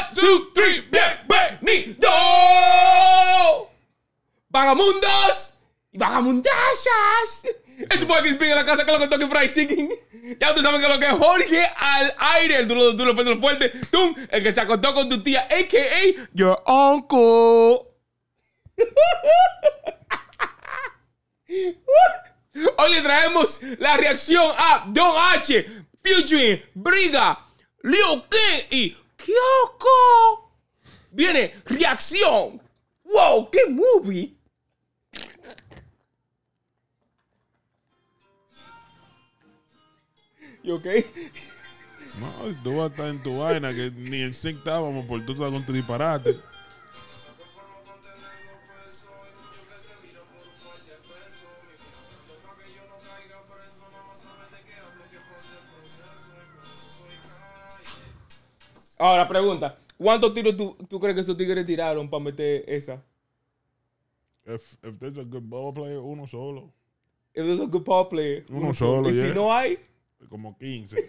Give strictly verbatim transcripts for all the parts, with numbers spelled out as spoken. One, two, three, bienvenido! Vagamundos y vagamundasas. Es su boy Chris Big en la casa con lo que toque fried chicken. Ya ustedes saben que lo que es Jorge al aire. El duro, duro, duro, fuerte. Tum, el que se acostó con tu tía, a k a your uncle. Hoy le traemos la reacción a Don H, featuring Briga, LuiKing y Kioko. Viene reacción. Wow, qué movie. ¿Y okay? No, tú vas a estar en tu vaina que ni en sync estábamos por tú estás con tu disparate. Ahora, pregunta. ¿Cuántos tiros tú, tú crees que esos tigres tiraron para meter esa? If, if there's a good ball player, uno solo. If there's a good ball player, uno, uno solo. Y yeah. Si no hay... Como quince. mm,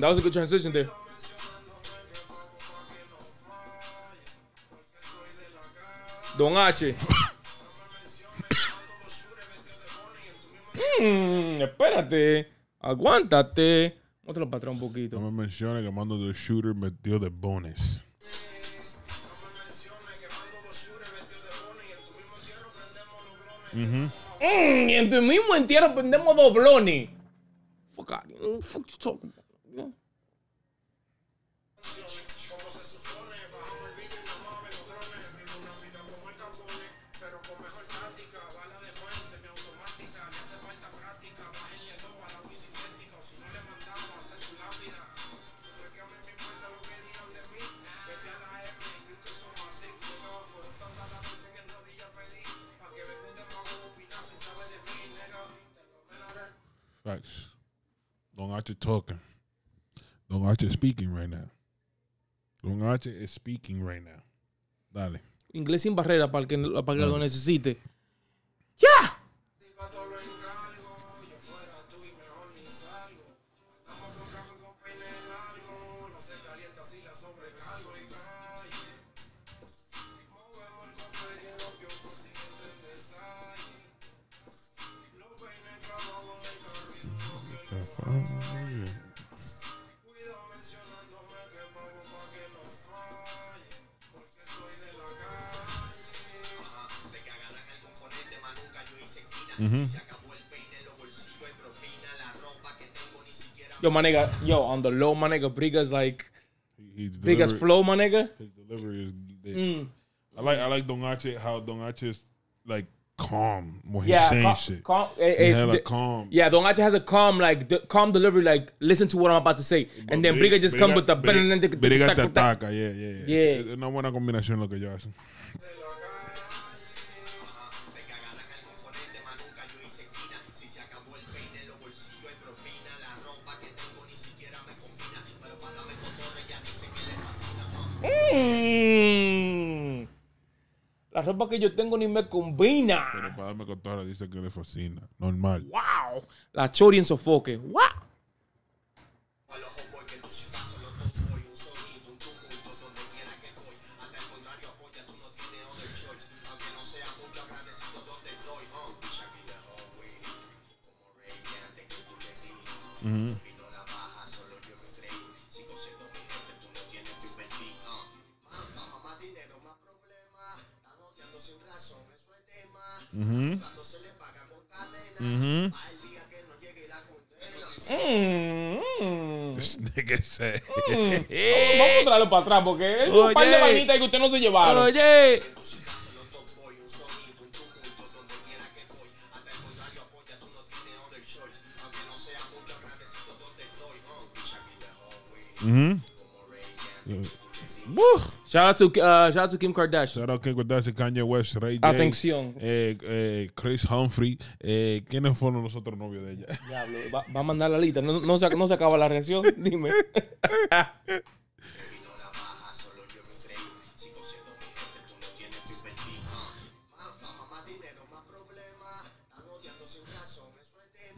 that was a good transition there. Don H. mm, espérate. Aguántate. Muéstralo para atrás un poquito. No me menciones que mando de shooter metió de bonus. Mm-hmm. Mm, y en tu mismo entierro prendemos doblones. Fuck God, you fuck you talking about? Yeah. Facts. Don H talking. Don H speaking right now. Don H is speaking right now. Dale. Inglés sin barrera para que, para que lo necesite. ¡Ya! Yeah. Yo, my nigga, yo, on the low, my nigga, Briga's like, He's Briga's flow, my nigga. His delivery is. Mm. I like, I like Don H, how Don H is like calm when yeah, he's saying cal shit. Cal it, he had a calm. Yeah, Don H has a calm, like de calm delivery, like listen to what I'm about to say, but and then Briga just Briga, come with the. Briga, Briga te ataca, yeah, yeah, yeah. yeah. Es una buena combinación lo que ellos hacen. Mm. La ropa que yo tengo ni me combina. Pero para darme cotorra dice que le fascina. Normal. Wow. La chori en sofoque. Wow. Mm-hmm. Mm-hmm. Mm-hmm. Mm-hmm. This nigga said. Mm. Vamos a encontrarlo para atrás porque es un par de manitas que usted no se llevaron. Oye. Mm-hmm. Woo. Shout out to uh, shout out to Kim Kardashian. Shout out Kim Kardashian, Kanye West, Ray J. Atención. Eh, eh, Chris Humphrey. Eh, ¿Quiénes fueron los otros novios de ella? Diablo, va, va a mandar la lista. No, no, se, no se acaba la reacción. Dime.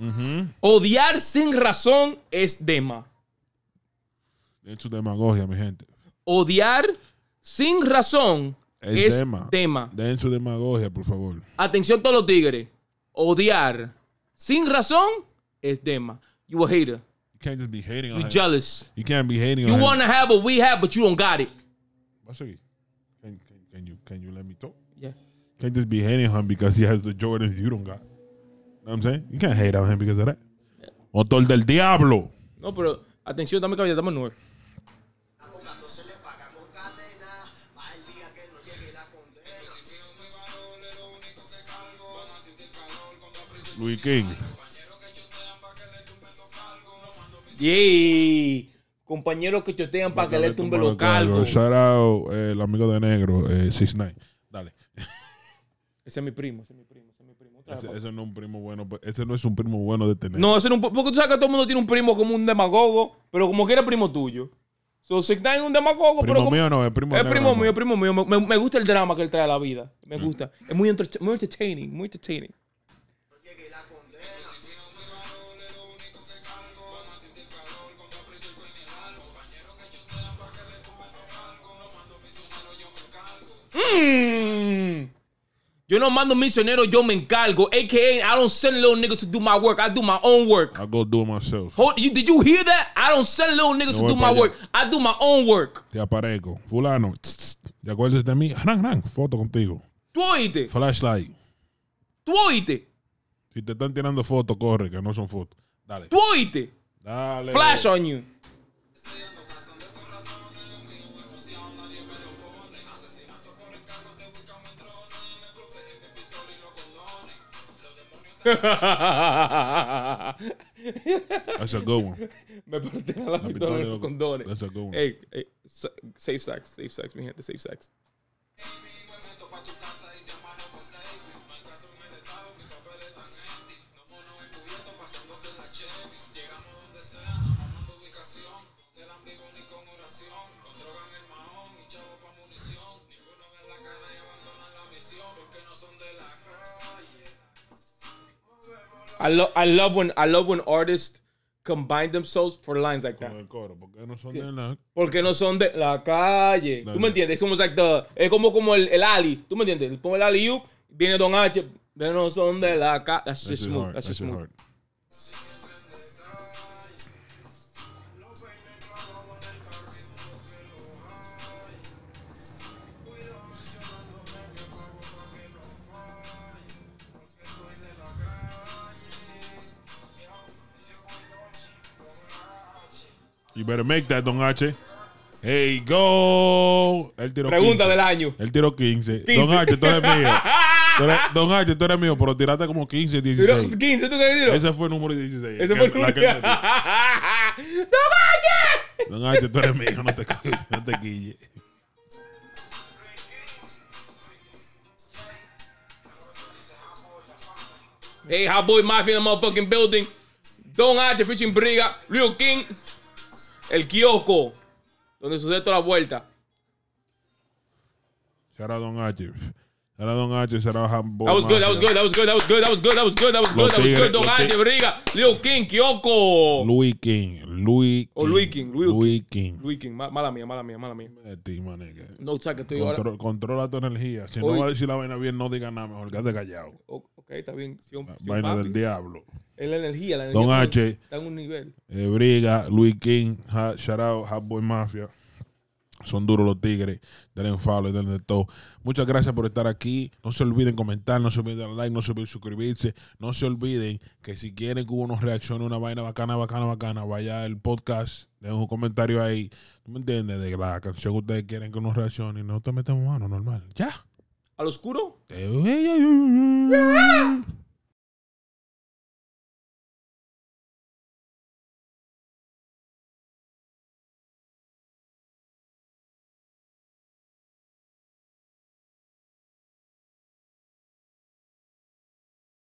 Uh-huh. Odiar sin razón es dema. Es su demagogia, mi gente. Odiar sin razón es, es dema. dema. Den su demagogia, por favor. Atención todos los tigres. Odiar sin razón es dema. You a hater. You can't just be hating on him. You jealous. You can't be hating on him. You want to have what we have, but you don't got it. Can, can, can, you, can you let me talk? Yeah. You can't just be hating on him because he has the Jordans you don't got. You know what I'm saying? You can't hate on him because of that. Yeah. Motor del diablo. No, pero atención, dame caballero, dame nueve. LuiKing. Yay. Compañeros que chotean para que le tumbe los calvos. Shout out eh, el amigo de negro, eh, six nine. Dale. Ese es mi primo, ese es mi primo, ese es mi primo. Ese, ese no es un primo bueno, ese no es un primo bueno de tener. No, ese no, porque tú sabes que todo el mundo tiene un primo como un demagogo, pero como que era primo tuyo. So, six nine es un demagogo, primo pero como, mío no, es primo, es primo mío, es primo mío. Me, me gusta el drama que él trae a la vida. Me gusta. Mm. Es muy, enter, muy entertaining, muy entertaining. Mm. Yo no mando misionero, yo me encargo. A K A I don't send little niggas to do my work. I do my own work. I go do it myself. Hold, you, did you hear that? I don't send little niggas no to do my allá. work. I do my own work. Te aparezco. Fulano. ¿Te acuerdas de mí? Ran, ran. Foto contigo. ¿Tú oíste? Flashlight. ¿Tú oíste? Si te están tirando fotos, corre, que no son fotos. Dale. ¿Tú oíste? Dale. Flash on you. That's a good one. Me protegen la pistola y los condones. That's a good one. Hey, hey, safe sex, safe sex, mi gente, safe sex. I love I love when I love when artists combine themselves for lines like that. Como el coro, porque no son de la porque no son de la calle. Dale. ¿Tú me entiendes? Es como like the, es como como el, el Ali, ¿tú me entiendes? Le pongo el Ali U, viene Don H, no son de la calle. That's just smooth. That's just smooth. You better make that, Don H. Hey, go. El tiro Pregunta quince. Del año. El tiro quince. quince. Don H, tú eres mío. Tú eres, Don H, tú eres mío, pero tiraste como quince, dieciséis. quince, ¿tú qué tiro? Ese fue el número dieciséis. Ese fue el número dieciséis. ¡Don H! Don H, tú eres mío, no te, no te quille. Hey, hot boy mafia in the motherfucking building. Don H, featuring Briga, LuiKing. El Kioko, donde sucede toda la vuelta. Shout out Don H. Shout out Don H. Shout out Humble. That was good, that was good, that was good, that was good, that was good, that was good, that was good, that was good. Don H. Briga, LuiKing, Kioko. LuiKing, LuiKing. O LuiKing, LuiKing. LuiKing, mala mía, mala mía, mala mía. No, saca, estoy ahora. Controla tu energía. Si no va a decir la vaina bien, no digas nada, mejor quédate callado. Ok, está bien. Vaina del diablo. Es la energía, la energía. Don H. Está en un nivel. Eh, Briga, LuiKing, shout out, Hot Boy Mafia. Son duros los tigres. Denle un follow y denle de todo. Muchas gracias por estar aquí. No se olviden comentar, no se olviden dar like, no se olviden suscribirse. No se olviden que si quieren que uno reaccione una vaina bacana, bacana, bacana, vaya al podcast, dejen un comentario ahí. ¿Tú me entiendes? De la canción que ustedes quieren que uno reaccione y no te metemos mano normal. Ya. ¿Al oscuro?